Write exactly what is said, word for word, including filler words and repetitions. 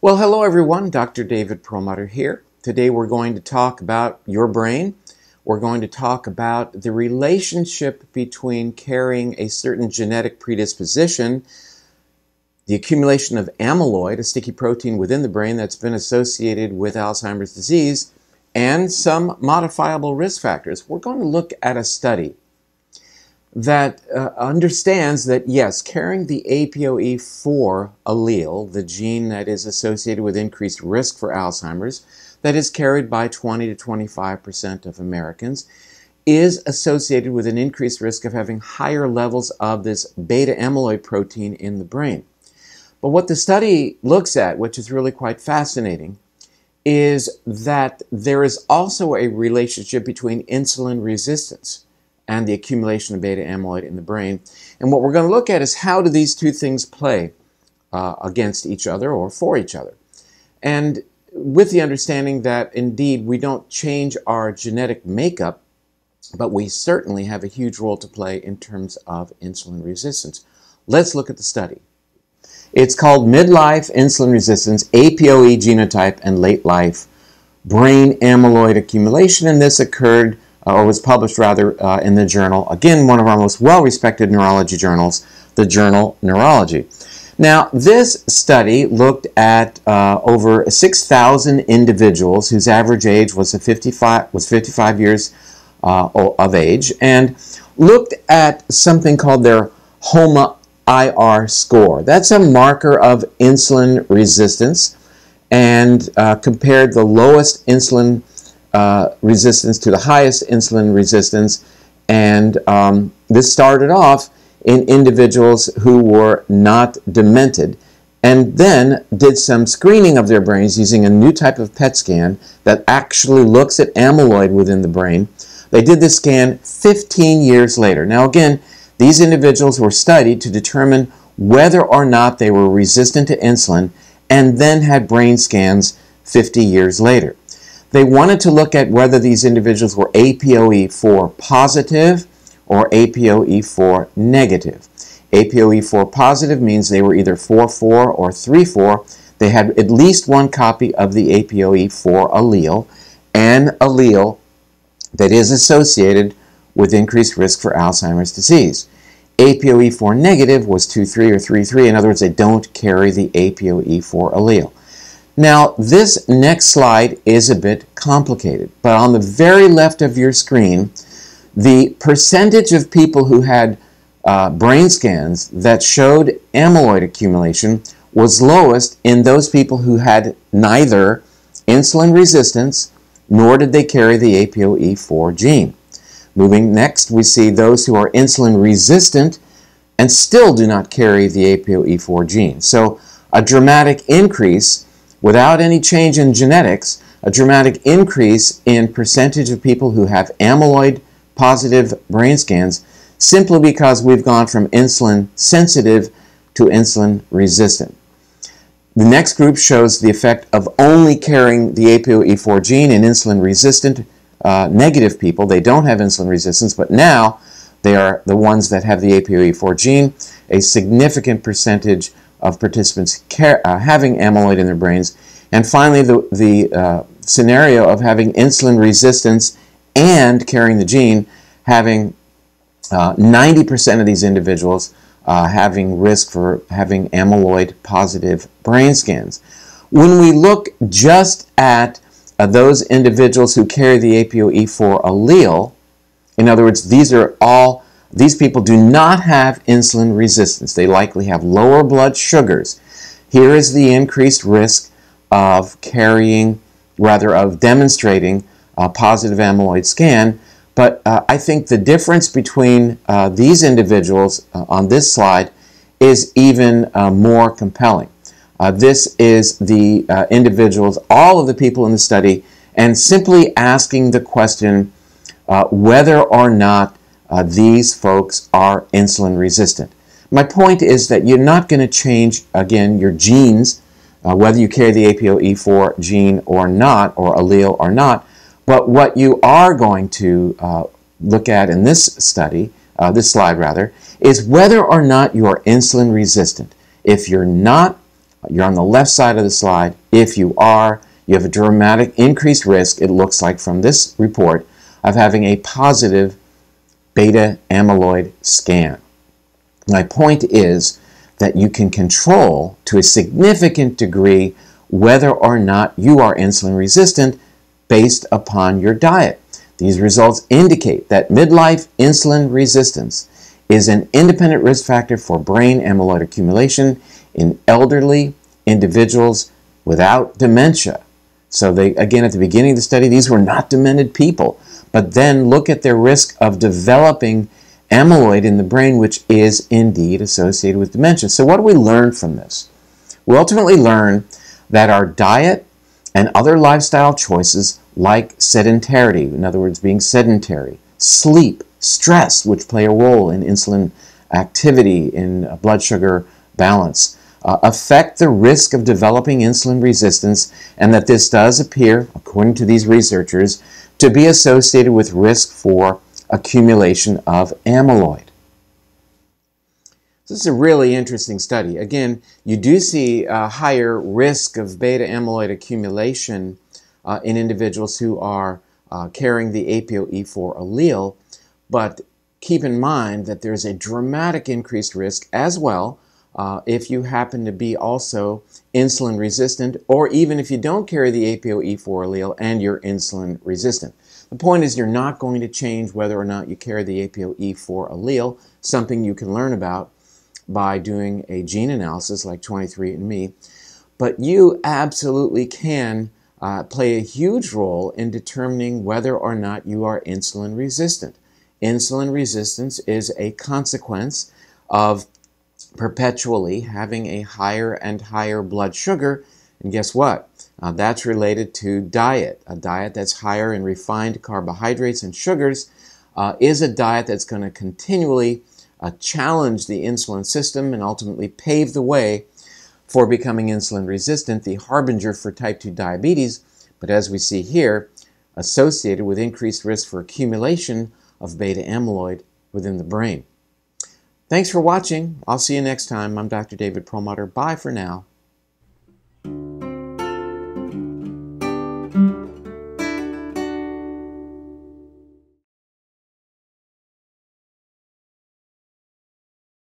Well, hello everyone, Doctor David Perlmutter here. Today we're going to talk about your brain. We're going to talk about the relationship between carrying a certain genetic predisposition, the accumulation of amyloid, a sticky protein within the brain that's been associated with Alzheimer's disease, and some modifiable risk factors. We're going to look at a study that uh, understands that, yes, carrying the A P O E four allele, the gene that is associated with increased risk for Alzheimer's, that is carried by twenty to twenty-five percent of Americans, is associated with an increased risk of having higher levels of this beta-amyloid protein in the brain. But what the study looks at, which is really quite fascinating, is that there is also a relationship between insulin resistance and the accumulation of beta amyloid in the brain. And what we're going to look at is how do these two things play uh, against each other or for each other. And with the understanding that indeed we don't change our genetic makeup, but we certainly have a huge role to play in terms of insulin resistance. Let's look at the study. It's called Midlife Insulin Resistance, A P O E Genotype and Late Life Brain Amyloid Accumulation, and this occurred or was published rather uh, in the journal, again, one of our most well-respected neurology journals, the journal Neurology. Now, this study looked at uh, over six thousand individuals whose average age was, a fifty-five, was fifty-five years uh, of age, and looked at something called their HOMA I R score. That's a marker of insulin resistance, and uh, compared the lowest insulin Uh, resistance to the highest insulin resistance, and um, this started off in individuals who were not demented, and then did some screening of their brains using a new type of P E T scan that actually looks at amyloid within the brain. They did this scan fifteen years later. Now again, these individuals were studied to determine whether or not they were resistant to insulin, and then had brain scans fifty years later. They wanted to look at whether these individuals were A P O E four positive or A P O E four negative. A P O E four positive means they were either four four or three four. They had at least one copy of the A P O E four allele, an allele that is associated with increased risk for Alzheimer's disease. A P O E four negative was two three or three three. In other words, they don't carry the A P O E four allele. Now, this next slide is a bit complicated, but on the very left of your screen, the percentage of people who had uh, brain scans that showed amyloid accumulation was lowest in those people who had neither insulin resistance, nor did they carry the A P O E four gene. Moving next, we see those who are insulin resistant and still do not carry the A P O E four gene. So, a dramatic increase without any change in genetics, a dramatic increase in percentage of people who have amyloid positive brain scans simply because we've gone from insulin sensitive to insulin resistant. The next group shows the effect of only carrying the A P O E four gene in insulin resistant uh, negative people. They don't have insulin resistance, but now they are the ones that have the A P O E four gene. A significant percentage of participants care, uh, having amyloid in their brains. And finally, the, the uh, scenario of having insulin resistance and carrying the gene, having ninety percent uh, of these individuals uh, having risk for having amyloid positive brain scans. When we look just at uh, those individuals who carry the A P O E four allele, in other words, these are all These people do not have insulin resistance. They likely have lower blood sugars. Here is the increased risk of carrying, rather of demonstrating a positive amyloid scan. But uh, I think the difference between uh, these individuals uh, on this slide is even uh, more compelling. Uh, this is the uh, individuals, all of the people in the study, and simply asking the question uh, whether or not Uh, these folks are insulin resistant. My point is that you're not going to change, again, your genes, uh, whether you carry the A P O E four gene or not, or allele or not, but what you are going to uh, look at in this study, uh, this slide rather, is whether or not you are insulin resistant. If you're not, you're on the left side of the slide. If you are, you have a dramatic increased risk, it looks like from this report, of having a positive beta-amyloid scan. My point is that you can control to a significant degree whether or not you are insulin resistant based upon your diet. These results indicate that midlife insulin resistance is an independent risk factor for brain amyloid accumulation in elderly individuals without dementia. So they, again, at the beginning of the study, these were not demented people, but then look at their risk of developing amyloid in the brain, which is indeed associated with dementia. So what do we learn from this? We ultimately learn that our diet and other lifestyle choices like sedentarity, in other words, being sedentary, sleep, stress, which play a role in insulin activity, in blood sugar balance, uh, affect the risk of developing insulin resistance, and that this does appear, according to these researchers, to be associated with risk for accumulation of amyloid. This is a really interesting study. Again, you do see a higher risk of beta-amyloid accumulation uh, in individuals who are uh, carrying the A P O E four allele, but keep in mind that there's a dramatic increased risk as well uh, if you happen to be also insulin resistant, or even if you don't carry the A P O E four allele and you're insulin resistant. The point is you're not going to change whether or not you carry the A P O E four allele, something you can learn about by doing a gene analysis like twenty-three and me, but you absolutely can uh, play a huge role in determining whether or not you are insulin resistant. Insulin resistance is a consequence of perpetually having a higher and higher blood sugar, and guess what? Uh, that's related to diet. A diet that's higher in refined carbohydrates and sugars uh, is a diet that's going to continually Uh, challenge the insulin system and ultimately pave the way for becoming insulin resistant, the harbinger for type two diabetes, but as we see here, associated with increased risk for accumulation of beta amyloid within the brain. Thanks for watching. I'll see you next time. I'm Doctor David Perlmutter. Bye for now.